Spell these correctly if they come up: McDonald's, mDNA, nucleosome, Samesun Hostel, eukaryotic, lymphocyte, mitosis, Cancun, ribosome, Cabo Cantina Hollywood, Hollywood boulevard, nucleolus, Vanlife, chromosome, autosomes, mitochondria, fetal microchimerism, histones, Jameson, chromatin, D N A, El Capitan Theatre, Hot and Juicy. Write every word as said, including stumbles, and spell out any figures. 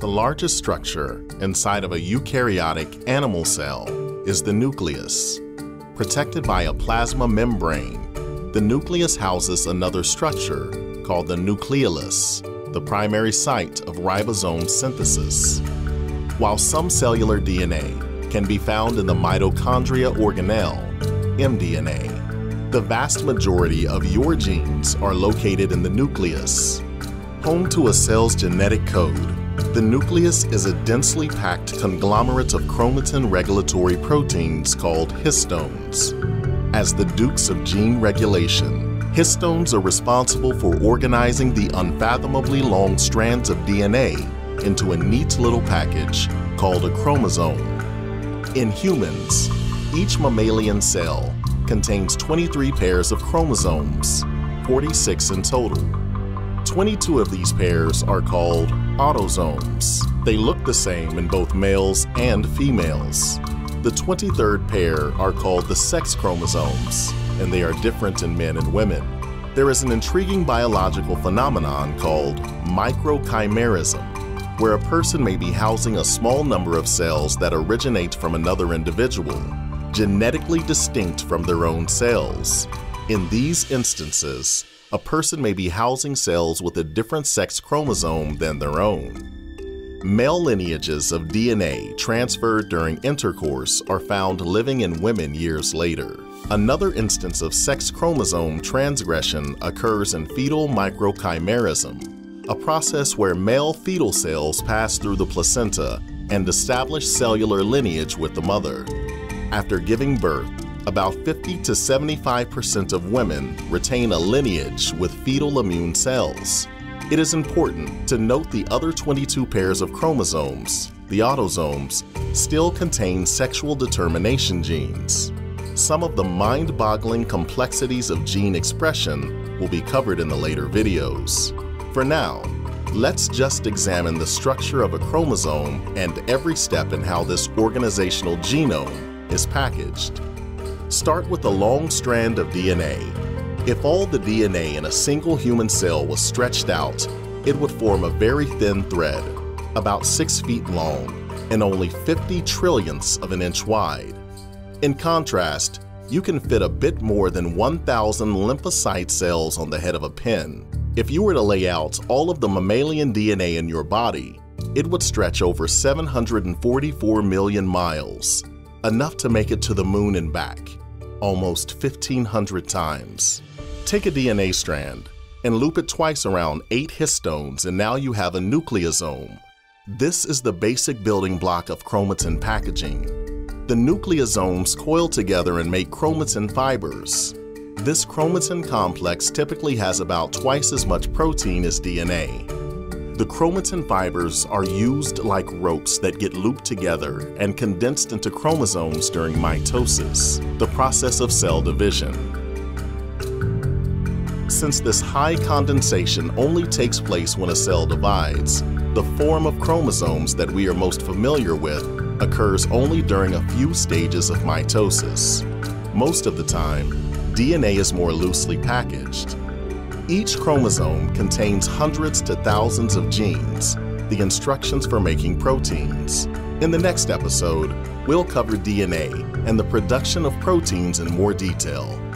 The largest structure inside of a eukaryotic animal cell is the nucleus. Protected by a plasma membrane, the nucleus houses another structure called the nucleolus, the primary site of ribosome synthesis. While some cellular D N A can be found in the mitochondria organelle, m D N A, the vast majority of your genes are located in the nucleus. Home to a cell's genetic code, the nucleus is a densely packed conglomerate of chromatin regulatory proteins called histones. As the dukes of gene regulation, histones are responsible for organizing the unfathomably long strands of D N A into a neat little package called a chromosome. In humans, each mammalian cell contains twenty-three pairs of chromosomes, forty-six in total. twenty-two of these pairs are called autosomes. They look the same in both males and females. The twenty-third pair are called the sex chromosomes, and they are different in men and women. There is an intriguing biological phenomenon called microchimerism, where a person may be housing a small number of cells that originate from another individual, genetically distinct from their own cells. In these instances, a person may be housing cells with a different sex chromosome than their own. Male lineages of D N A transferred during intercourse are found living in women years later. Another instance of sex chromosome transgression occurs in fetal microchimerism, a process where male fetal cells pass through the placenta and establish cellular lineage with the mother. After giving birth, about fifty to seventy-five percent of women retain a lineage with fetal immune cells. It is important to note the other twenty-two pairs of chromosomes, the autosomes, still contain sexual determination genes. Some of the mind-boggling complexities of gene expression will be covered in the later videos. For now, let's just examine the structure of a chromosome and every step in how this organizational genome is packaged. Start with the long strand of D N A. If all the D N A in a single human cell was stretched out, it would form a very thin thread, about six feet long and only fifty trillionths of an inch wide. In contrast, you can fit a bit more than one thousand lymphocyte cells on the head of a pin. If you were to lay out all of the mammalian D N A in your body, it would stretch over seven hundred forty-four million miles, enough to make it to the moon and back, almost fifteen hundred times. Take a D N A strand and loop it twice around eight histones, and now you have a nucleosome. This is the basic building block of chromatin packaging. The nucleosomes coil together and make chromatin fibers. This chromatin complex typically has about twice as much protein as D N A. The chromatin fibers are used like ropes that get looped together and condensed into chromosomes during mitosis, the process of cell division. Since this high condensation only takes place when a cell divides, the form of chromosomes that we are most familiar with occurs only during a few stages of mitosis. Most of the time, D N A is more loosely packaged. Each chromosome contains hundreds to thousands of genes, the instructions for making proteins. In the next episode, we'll cover D N A and the production of proteins in more detail.